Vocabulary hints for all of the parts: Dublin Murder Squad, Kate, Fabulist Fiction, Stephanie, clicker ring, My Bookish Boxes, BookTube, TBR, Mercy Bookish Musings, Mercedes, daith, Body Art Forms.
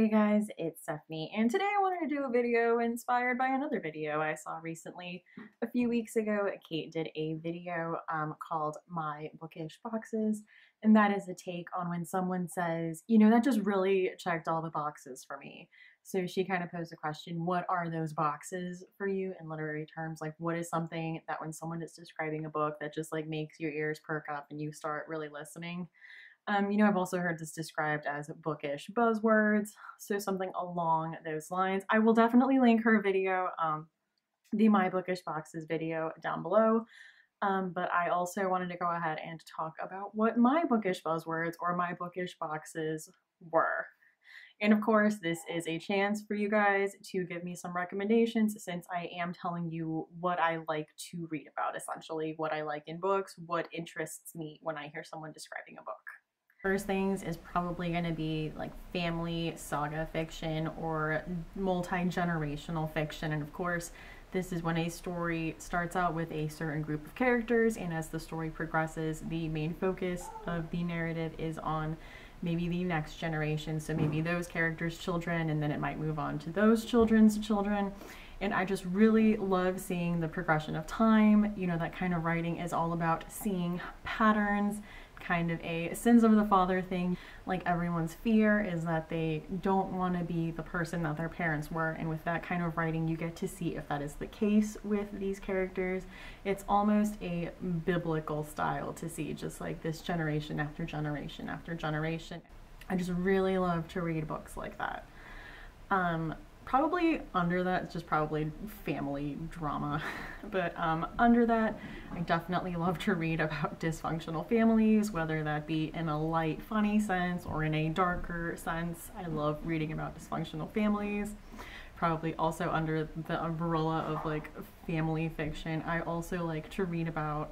Hey guys, it's Stephanie, and today I wanted to do a video inspired by another video I saw recently. A few weeks ago, Kate did a video called My Bookish Boxes, and that is a take on when someone says, you know, that just really checked all the boxes for me. So she kind of posed the question, what are those boxes for you in literary terms? Like, what is something that when someone is describing a book that just like makes your ears perk up and you start really listening? You know, I've also heard this described as bookish buzzwords, so something along those lines. I will definitely link her video, the My Bookish Boxes video, down below, but I also wanted to go ahead and talk about what my bookish buzzwords or my bookish boxes were. And of course, this is a chance for you guys to give me some recommendations, since I am telling you what I like to read about, essentially, what I like in books, what interests me when I hear someone describing a book. First things is probably going to be like family saga fiction or multi-generational fiction, and of course this is when a story starts out with a certain group of characters, and as the story progresses the main focus of the narrative is on maybe the next generation, so maybe those characters' children, and then it might move on to those children's children. And I just really love seeing the progression of time. You know, that kind of writing is all about seeing patterns, kind of a sins of the father thing. Like, everyone's fear is that they don't want to be the person that their parents were, and with that kind of writing you get to see if that is the case with these characters. It's almost a biblical style to see just like this generation after generation after generation. I just really love to read books like that. Probably under that, just probably family drama, but under that, I definitely love to read about dysfunctional families, whether that be in a light, funny sense or in a darker sense. I love reading about dysfunctional families. Probably also under the umbrella of like family fiction, I also like to read about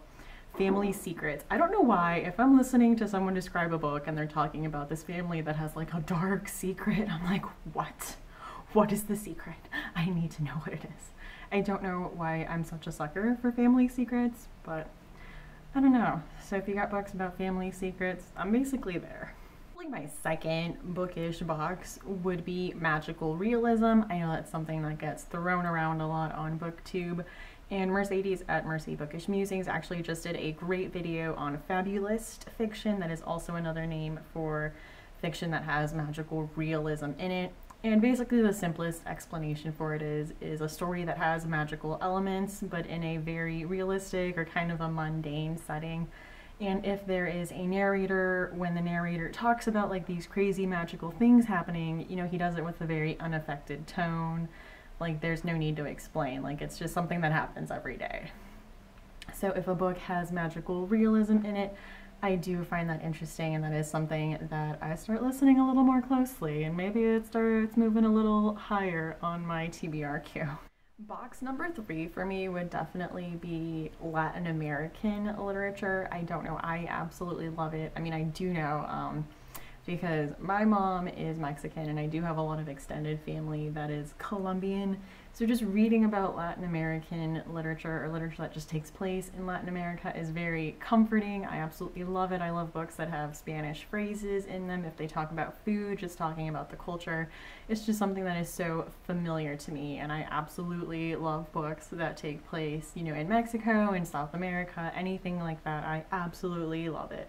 family secrets. I don't know why, if I'm listening to someone describe a book and they're talking about this family that has like a dark secret, I'm like, what? What is the secret? I need to know what it is. I don't know why I'm such a sucker for family secrets, but I don't know. So if you got books about family secrets, I'm basically there. My second bookish box would be magical realism. I know that's something that gets thrown around a lot on BookTube, and Mercedes at Mercy Bookish Musings actually just did a great video on Fabulist Fiction. That is also another name for fiction that has magical realism in it. And basically the simplest explanation for it is a story that has magical elements, but in a very realistic or kind of a mundane setting. And if there is a narrator, when the narrator talks about like these crazy magical things happening, you know, he does it with a very unaffected tone. Like, there's no need to explain, like it's just something that happens every day. So if a book has magical realism in it, I do find that interesting, and that is something that I start listening a little more closely, and maybe it starts moving a little higher on my TBR queue. Box number 3 for me would definitely be Latin American literature. I don't know, I absolutely love it. I mean, I do know because my mom is Mexican, and I do have a lot of extended family that is Colombian. So just reading about Latin American literature, or literature that just takes place in Latin America, is very comforting. I absolutely love it. I love books that have Spanish phrases in them. If they talk about food, just talking about the culture, it's just something that is so familiar to me. And I absolutely love books that take place, you know, in Mexico, in South America, anything like that. I absolutely love it.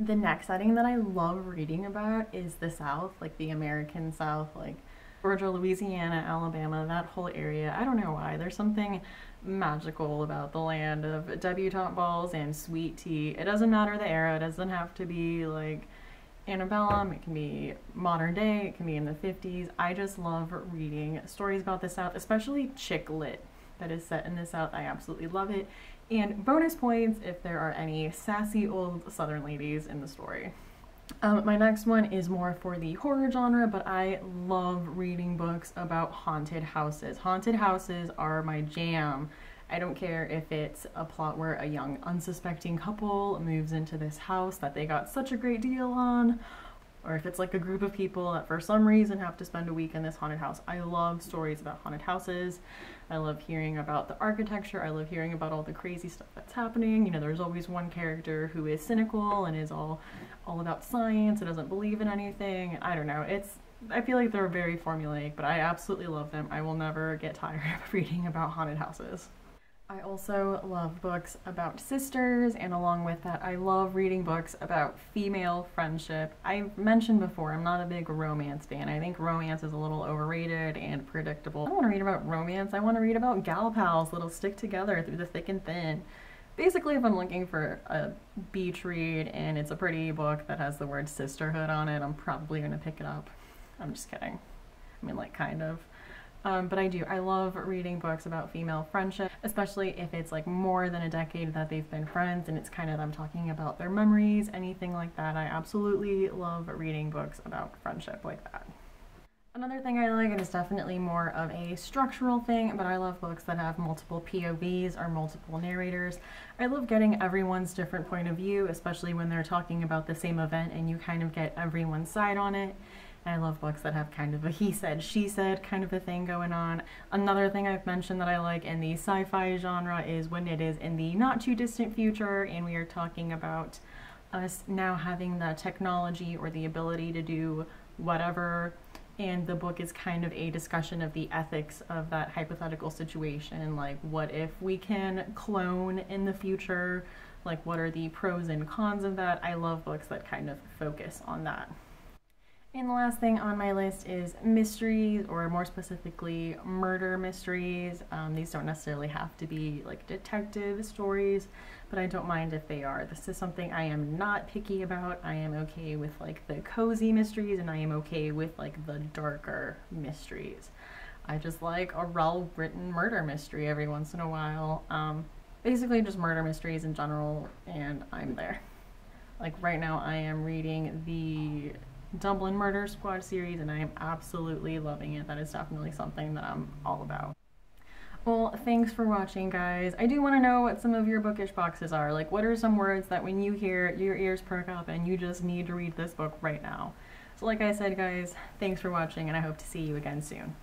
The next setting that I love reading about is the South, like the American South, like Georgia, Louisiana, Alabama, that whole area. I don't know why. There's something magical about the land of debutante balls and sweet tea. It doesn't matter the era. It doesn't have to be like antebellum. It can be modern day. It can be in the 50s. I just love reading stories about the South, especially chick lit that is set in the South. I absolutely love it. And bonus points if there are any sassy old Southern ladies in the story. My next one is more for the horror genre, but I love reading books about haunted houses. Haunted houses are my jam. I don't care if it's a plot where a young unsuspecting couple moves into this house that they got such a great deal on, or if it's like a group of people that for some reason have to spend a week in this haunted house. I love stories about haunted houses. I love hearing about the architecture. I love hearing about all the crazy stuff that's happening. You know, there's always one character who is cynical and is all about science and doesn't believe in anything. I don't know. It's I feel like they're very formulaic, but I absolutely love them. I will never get tired of reading about haunted houses. I also love books about sisters, and along with that, I love reading books about female friendship. I've mentioned before, I'm not a big romance fan. I think romance is a little overrated and predictable. I don't want to read about romance. I want to read about gal pals that'll stick together through the thick and thin. Basically, if I'm looking for a beach read and it's a pretty book that has the word sisterhood on it, I'm probably going to pick it up. I'm just kidding. I mean, like, kind of. But I do. I love reading books about female friendship, especially if it's like more than a decade that they've been friends and it's kind of them talking about their memories, anything like that. I absolutely love reading books about friendship like that. Another thing I like, and it's definitely more of a structural thing, but I love books that have multiple POVs or multiple narrators. I love getting everyone's different point of view, especially when they're talking about the same event and you kind of get everyone's side on it. I love books that have kind of a he said, she said kind of a thing going on. Another thing I've mentioned that I like in the sci-fi genre is when it is in the not too distant future and we are talking about us now having the technology or the ability to do whatever, and the book is kind of a discussion of the ethics of that hypothetical situation, like what if we can clone in the future, like what are the pros and cons of that. I love books that kind of focus on that. And the last thing on my list is mysteries, or more specifically murder mysteries. These don't necessarily have to be like detective stories, but I don't mind if they are. This is something I am not picky about. I am okay with like the cozy mysteries, and I am okay with like the darker mysteries. I just like a well-written murder mystery every once in a while. Basically just murder mysteries in general, and I'm there. Like right now I am reading the Dublin Murder Squad series, and I am absolutely loving it. That is definitely something that I'm all about. Well, thanks for watching, guys. I do want to know what some of your bookish boxes are. Like, what are some words that when you hear, your ears perk up and you just need to read this book right now? So like I said, guys, thanks for watching, and I hope to see you again soon.